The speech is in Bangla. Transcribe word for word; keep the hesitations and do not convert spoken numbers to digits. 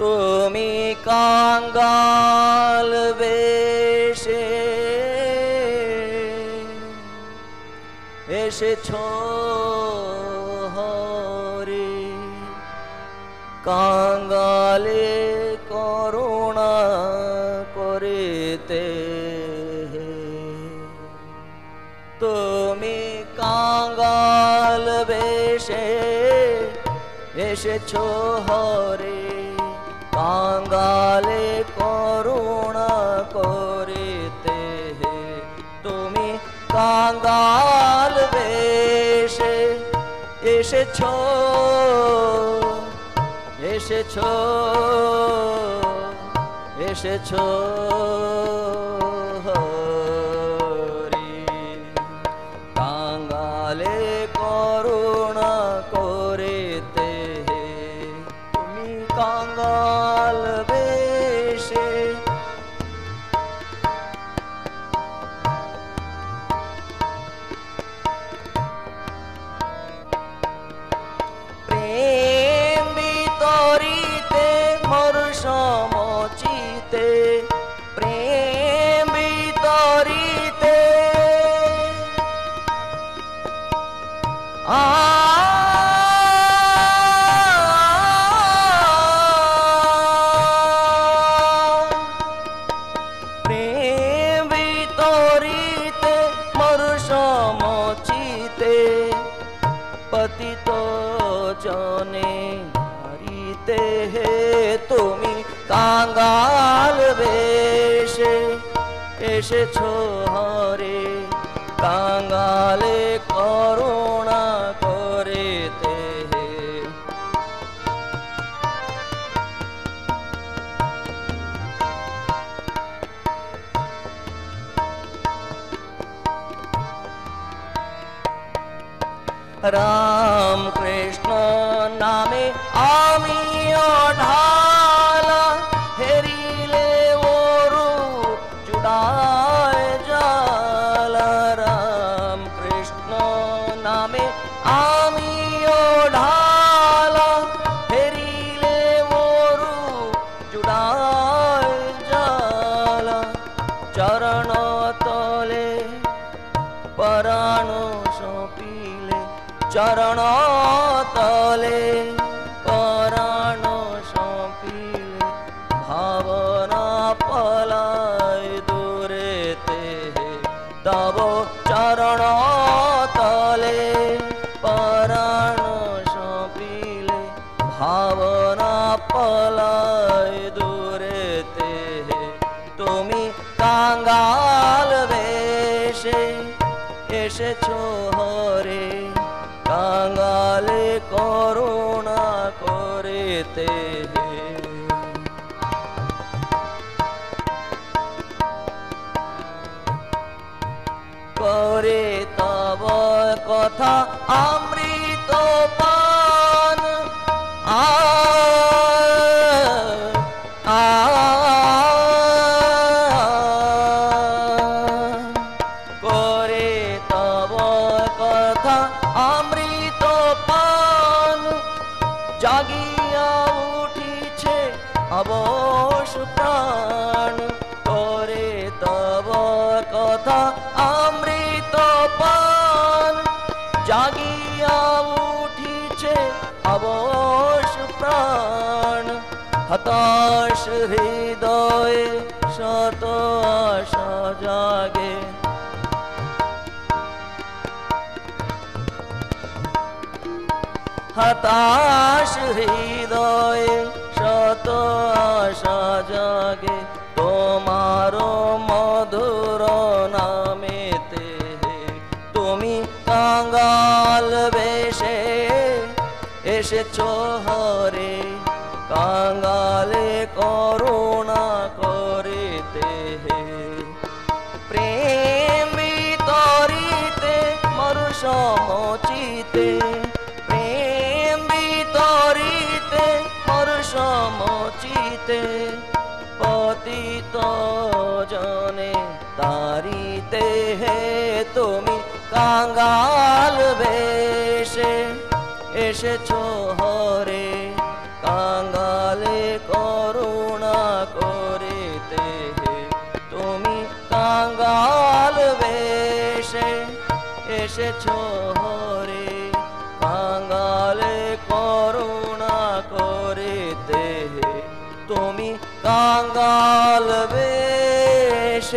তুমি কাঙ্গাল বেশে এসেছো হরি, কাঙ্গালে করুণা করিতে। তুমি কাঙ্গাল বেশে এসেছো হরি, কাঙ্গালে করুণা করিতে। তুমি কাঙ্গাল বেশে এসেছো, এসেছো, এসেছো হরি, কাঙ্গালে করুণা করিতে। তুমি কাঙ্গাল বেশে কাঙ্গাল বেশে এসেছো হরে, কাঙ্গালে করুণা করিতে। রাম কৃষ্ণ নামে আমি চরণ তলে পরাণ সপিলে, ভাবনা পলায় দূরেতে। তব চরণ তলে পরাণ সপিলে, ভাবনা পলায় দূরেতে। তুমি কাঙ্গাল বেশে এসেছো হরে, কাঙ্গালে করুণা করিতে। করে তব কথা অমৃত পান, আ করে তব কথা অমৃত পান, জাগিয়া উঠিছে অবশ প্রাণ। করে তব কথা অমৃত পান, জাগিয়া উঠিছে অবশ প্রাণ। হতাশ হৃদয়ে শত আশা জাগে, হতাশ হৃদয়ে শত আশা জাগে। তোমার মধুর নামেতে তুমি কাঙ্গাল বেশে এসেছো হরে, কাঙ্গালে করুণা করিতে। প্রেম বিতরিতে মরু সমচিতে, সমচিতে পতিত জনে তারিতে। তুমি কাঙ্গাল বেশে এসেছো হরে, কাঙ্গালে ক लाल वेश ऐसे छोरे कांगाल करुणा करते हैं तुमी कांगाल वेश।